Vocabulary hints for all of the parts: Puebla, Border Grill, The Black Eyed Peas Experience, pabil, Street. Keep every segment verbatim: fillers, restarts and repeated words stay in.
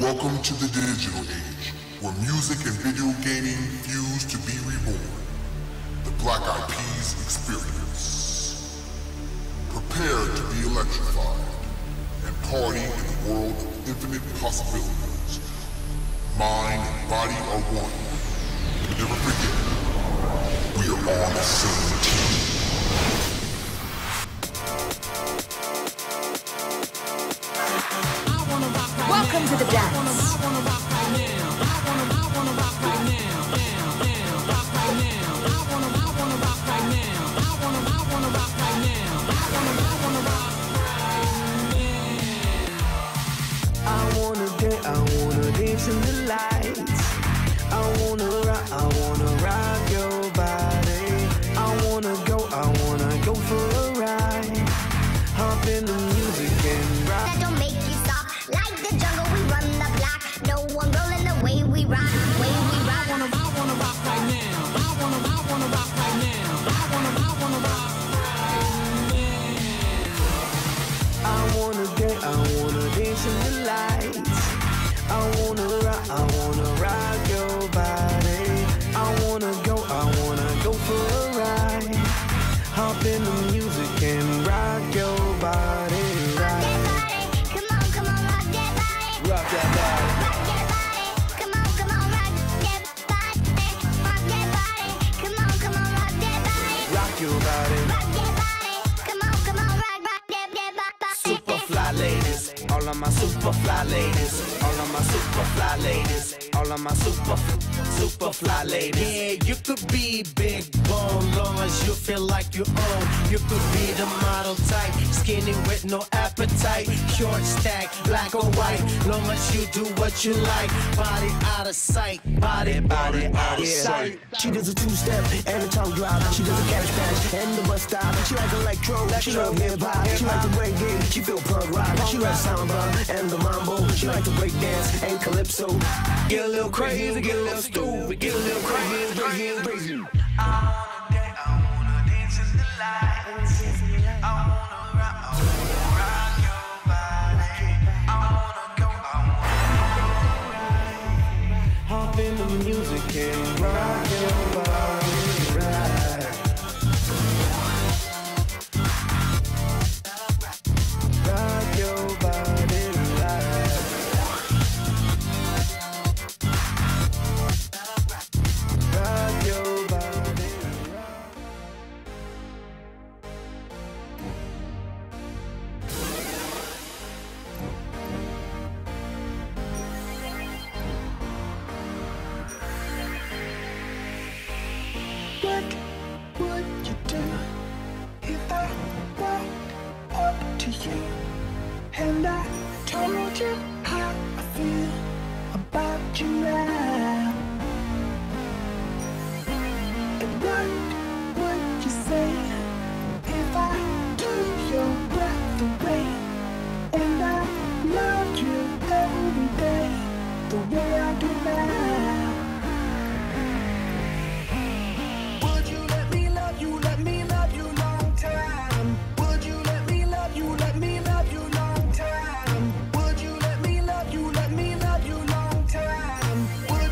Welcome to the digital age, where music and video gaming fuse to be reborn. The Black Eyed Peas Experience. Prepare to be electrified and party in a world of infinite possibilities. Mind and body are one. But never forget, we are on the same team. Welcome to the dance. I wanna dance, I wanna dance in the lights. I wanna rock, I wanna rock your body. I wanna go, I wanna go for a ride. Hop in the music and rock. Don't make you stop. Like the jungle, we run the block. No one rolling the way we rock, way we rock. I wanna, I wanna rock right now. I wanna, I wanna rock right now. I wanna, I wanna rock right now. I wanna dance, I wanna dance in the lights. I wanna rock, I wanna rock your body. I wanna go, I wanna go for a ride. Hop in the music and rock your body. All of my super fly ladies, all of my super fly ladies, all of my super, super fly ladies. Yeah, you could be big bone, long as you feel like you own. You could be the model type, skinny with no appetite. Short stack, black or white, long as you do what you like. Body out of sight, body, body, body out of sight. She does a two-step and a tongue drop. She does a cabbage patch and the bus stop. She likes electro, she loves hip-hop. She likes the reggae, she feel punk rock. She loves samba and the mambo. She likes to break dance and calypso. Get a little crazy, get a little stupid, get a little crazy, crazy, crazy. I wanna dance, I wanna dance in the light. I wanna rock, I wanna rock your body. I wanna go, I wanna ride. Hop in the music and rock your body. And I told you how I feel about you now. And what would you say if I took your breath away? And I love you every day the way I do now. Would you let me love you, let me love you long time? Would you let me love you, let me love you long time? Would you let me love you, let me love you long time? Would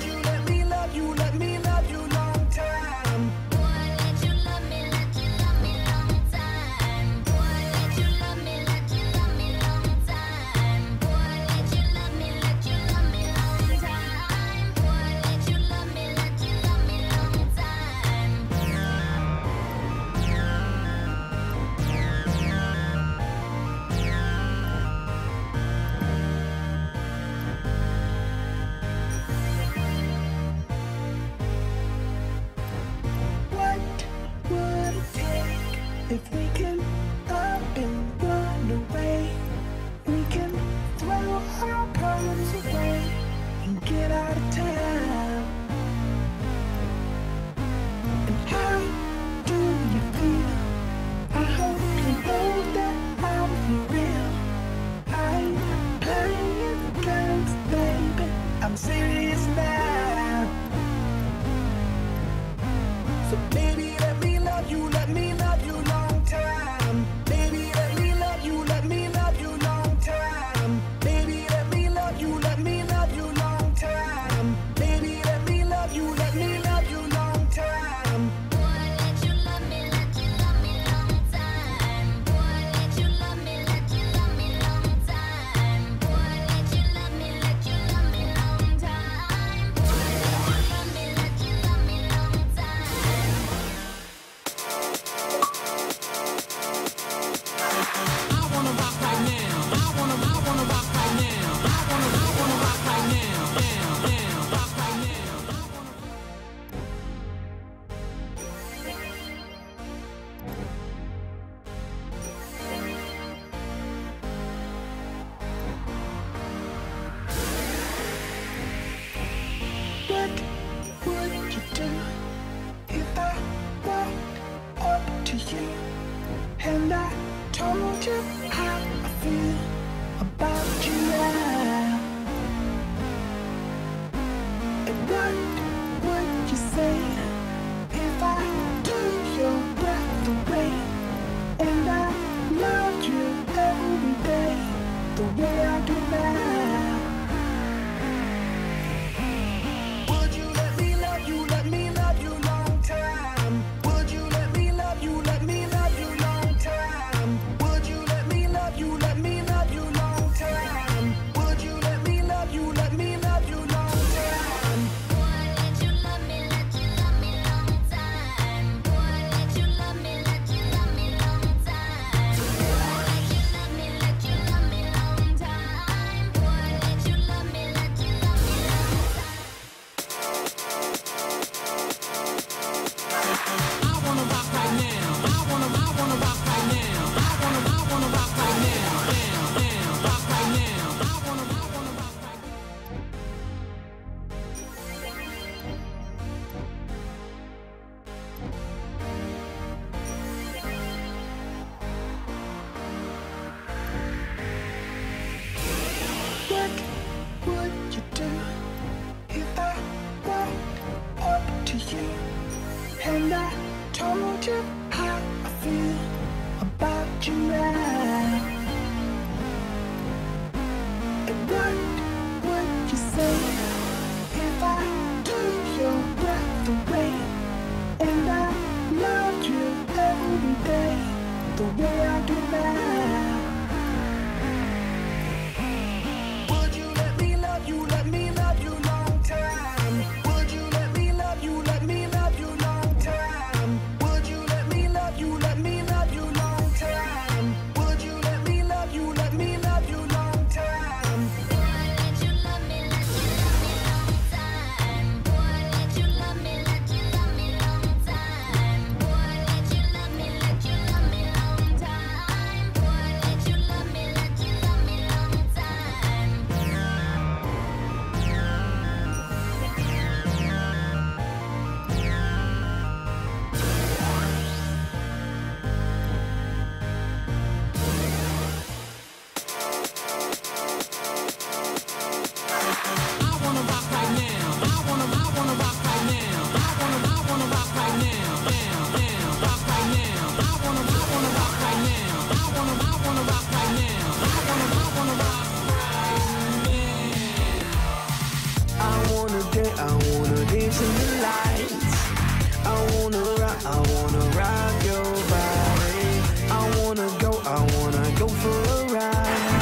I wanna ride your body. I wanna go, I wanna go for a ride.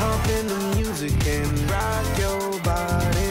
Hop in the music and ride.